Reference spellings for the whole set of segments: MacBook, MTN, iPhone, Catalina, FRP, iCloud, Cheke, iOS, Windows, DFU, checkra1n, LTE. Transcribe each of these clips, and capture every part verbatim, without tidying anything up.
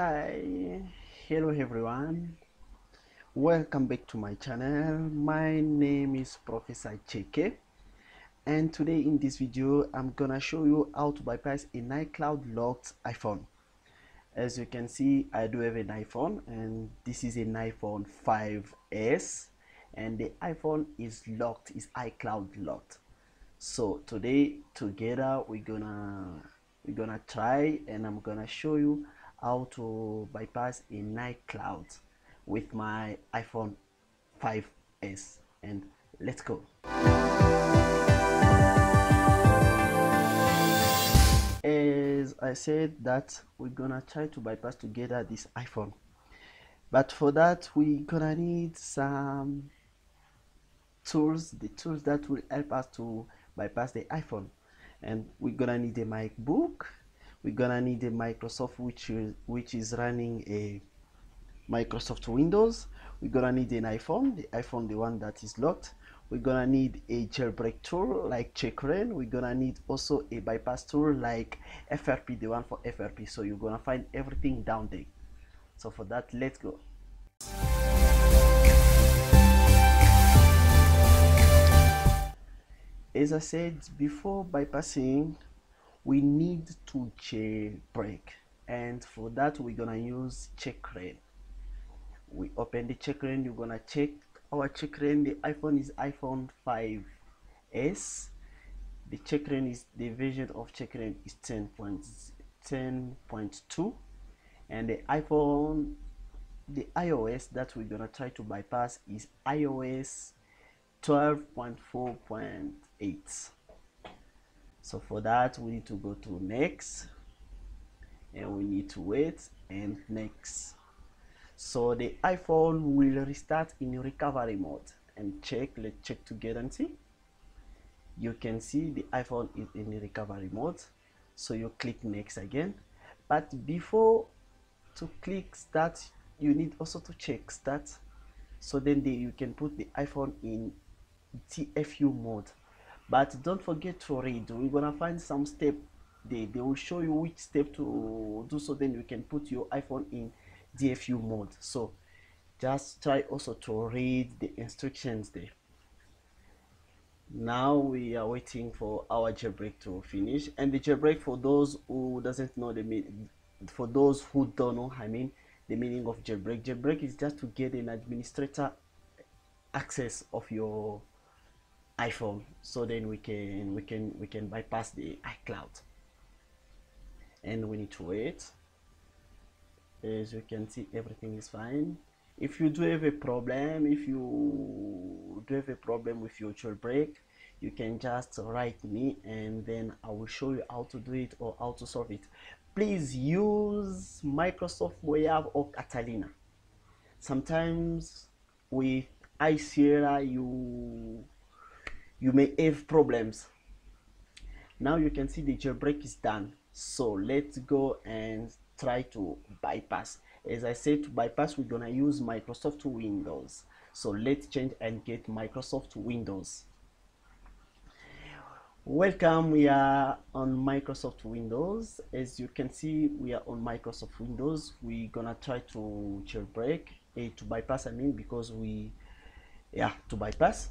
Hi, hello everyone, welcome back to my channel. My name is Professor Cheke, and today in this video I'm gonna show you how to bypass an iCloud locked iPhone. As you can see, I do have an iPhone, and this is an iPhone five S, and the iPhone is locked, is iCloud locked. So today together we're gonna we're gonna try, and I'm gonna show you how to bypass an iCloud with my iPhone five S, and let's go. As I said, that we're gonna try to bypass together this iPhone, but for that we're gonna need some tools, the tools that will help us to bypass the iPhone. And we're gonna need a MacBook, we're gonna need a Microsoft which is, which is running a Microsoft Windows, we're gonna need an iPhone, the iPhone the one that is locked, we're gonna need a jailbreak tool like checkra one n, we're gonna need also a bypass tool like F R P, the one for F R P. So you're gonna find everything down there. So for that, let's go. As I said before, bypassing we need to jailbreak, and for that we're gonna use checkra one n. We open the checkra one n, you're gonna check our checkra one n. The iPhone is iPhone five S. The checkra one n is the version of checkra one n is ten point two, and the iPhone, the iOS that we're gonna try to bypass is iOS twelve point four point eight. So for that we need to go to next, and we need to wait, and next. So the iPhone will restart in recovery mode, and check, let's check together and see. You can see the iPhone is in recovery mode, so you click next again. But before to click start, you need also to check start, so then the, you can put the iPhone in D F U mode. But don't forget to read, we're gonna find some step, they, they will show you which step to do, so then you can put your iPhone in D F U mode. So just try also to read the instructions there. Now we are waiting for our jailbreak to finish. And the jailbreak, for those who doesn't know the meaning, for those who don't know, I mean the meaning of jailbreak, jailbreak is just to get an administrator access of your iPhone, so then we can we can we can bypass the iCloud. And we need to wait. As you can see, everything is fine. If you do have a problem, if you do have a problem with your jailbreak, you can just write me, and then I will show you how to do it or how to solve it. Please use Microsoft Web or Catalina. Sometimes with iSierra you you may have problems. Now you can see the jailbreak is done, so let's go and try to bypass. As I said, to bypass we're gonna use Microsoft Windows, so let's change and get Microsoft Windows. Welcome, we are on Microsoft Windows. As you can see, we are on Microsoft Windows. We're gonna try to jailbreak, eh, to bypass I mean, because we yeah to bypass.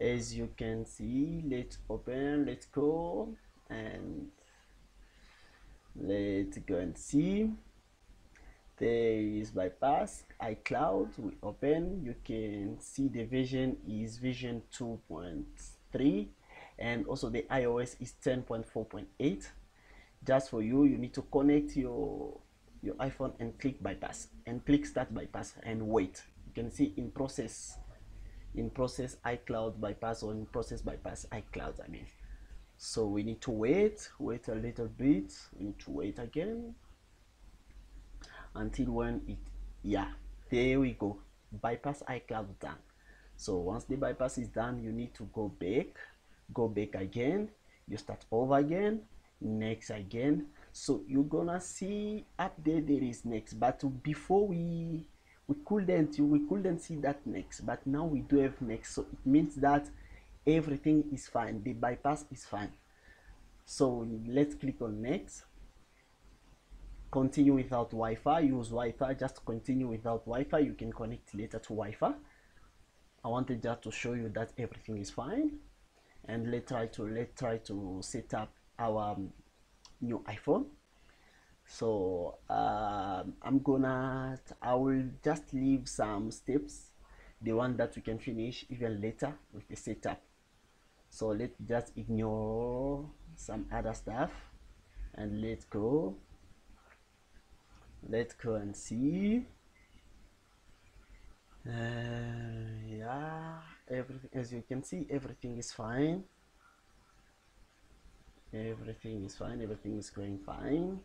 As you can see, let's open, let's go, and let's go and see. There is bypass iCloud. We open, you can see the version is version two point three, and also the iOS is ten point four point eight. Just for you, you need to connect your your iPhone and click bypass, and click start bypass, and wait. You can see in process, in process iCloud bypass, or in process bypass iCloud I mean. So we need to wait, wait a little bit, we need to wait again until when it, yeah, there we go, bypass iCloud done. So once the bypass is done, you need to go back, go back again, you start over again, next again. So you're gonna see up there, there is next, but before we we couldn't we couldn't see that next, but now we do have next. So it means that everything is fine, the bypass is fine. So let's click on next. continue without Wi-Fi, use Wi-Fi, just continue without Wi-Fi. You can connect later to Wi-Fi. I wanted just to show you that everything is fine. And let's try to let's try to set up our um, new iPhone. So uh, I'm gonna I will just leave some steps, the one that we can finish even later with the setup. So let's just ignore some other stuff and let's go let's go and see. Uh, yeah, everything, as you can see, everything is fine. Everything is fine. Everything is going fine.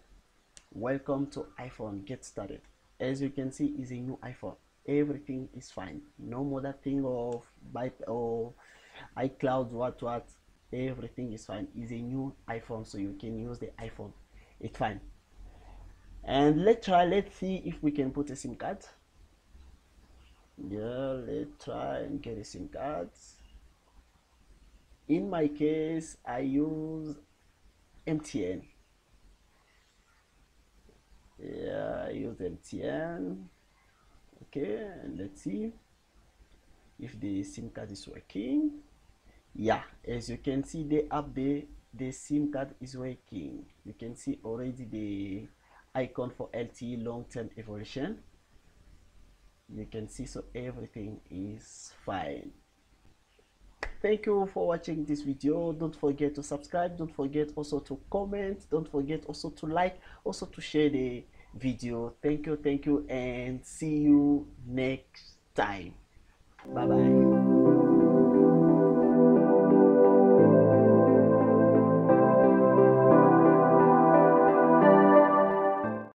Welcome to iPhone Get Started. As you can see, is a new iPhone. Everything is fine. No more that thing of by or iCloud what what. Everything is fine. Is a new iPhone, so you can use the iPhone. It's fine. And let's try. Let's see if we can put a SIM card. Yeah, let's try and get a SIM card. In my case, I use M T N. Yeah, I use M T N. Okay, and let's see if the SIM card is working. Yeah, as you can see, the app, the, the SIM card is working. You can see already the icon for L T E long-term evolution. You can see, so everything is fine. Thank you for watching this video. Don't forget to subscribe. Don't forget also to comment. Don't forget also to like, also to share the video. Thank you, thank you, and see you next time. Bye bye.